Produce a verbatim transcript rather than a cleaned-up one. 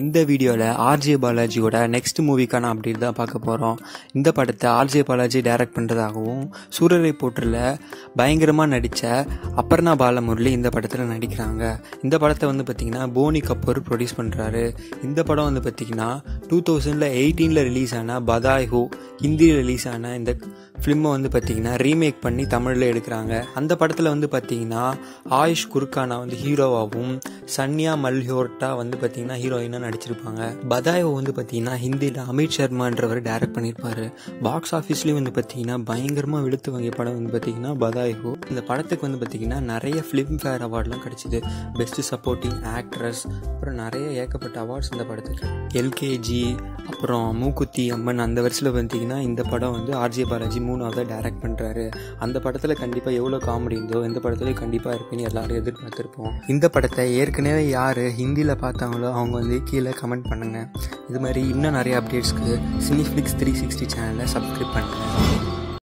இந்த வீடியோவில் ஆர்ஜே பாலாஜியோட நெக்ஸ்ட் மூவிக்கான அப்டேட் தான் பார்க்க போகிறோம். இந்த படத்தை ஆர்ஜே பாலாஜி டைரக்ட் பண்ணுறதாகவும் சூரரை போற்றில் பயங்கரமாக நடித்த அப்பர்ணா பால முரளி இந்த படத்தில் நடிக்கிறாங்க. இந்த படத்தை வந்து பார்த்திங்கன்னா போனி கபூர் ப்ரொடியூஸ் பண்ணுறாரு. இந்த படம் வந்து பார்த்திங்கன்னா டூ தௌசண்டில் எயிட்டீனில் ரிலீஸ் ஆன பதாய் ஹோ ஹிந்தியில் ரிலீஸ் ஆன இந்த ஃபிலிமை வந்து பார்த்திங்கன்னா ரீமேக் பண்ணி தமிழில் எடுக்கிறாங்க. அந்த படத்தில் வந்து பார்த்திங்கன்னா ஆயிஷ்குர்கானா வந்து ஹீரோவாகவும் சன்யா மல்ஹோர்ட்டா வந்து பார்த்திங்கன்னா ஹீரோயினாக நடிச்சிருப்பாங்க. பதாயோ வந்து பார்த்திங்கன்னா ஹிந்தியில் அமித் சர்மான்றவர் டைரக்ட் பண்ணியிருப்பார். பாக்ஸ் ஆஃபீஸ்லேயும் வந்து பார்த்திங்கன்னா பயங்கரமாக வெளுத்து வாங்கிய படம் வந்து பார்த்திங்கன்னா பதாயோ. இந்த படத்துக்கு வந்து பார்த்திங்கன்னா நிறைய ஃபிலிம் ஃபேர் அவார்ட்லாம் கிடச்சிது. பெஸ்ட்டு சப்போர்ட்டிங் ஆக்ட்ரஸ் அப்புறம் நிறைய ஏகப்பட்ட அவார்ட்ஸ் இந்த படத்துக்கு. எல்கேஜி அப்புறம் மூக்குத்தி அம்மன் அந்த வருஷத்தில் பார்த்திங்கன்னா இந்த படம் வந்து ஆர்ஜே பாலாஜி மூணாவது டைரக்ட் பண்ணுறாரு. அந்த படத்தில் கண்டிப்பாக எவ்வளோ காமெடி இருந்தோ இந்த படத்துலேயும் கண்டிப்பாக இருக்குன்னு எல்லாரும் எதிர்பார்த்துருப்போம். இந்த படத்தை ஏற்கனவே யார் ஹிந்தியில் பார்த்தாங்களோ அவங்க வந்து கீழே கமெண்ட் பண்ணுங்கள். இது மாதிரி இன்னும் நிறைய அப்டேட்ஸ்க்கு சினிஃப்ளிக்ஸ் த்ரீ சிக்ஸ்டி சேனலை சப்ஸ்கிரைப் பண்ணுங்கள்.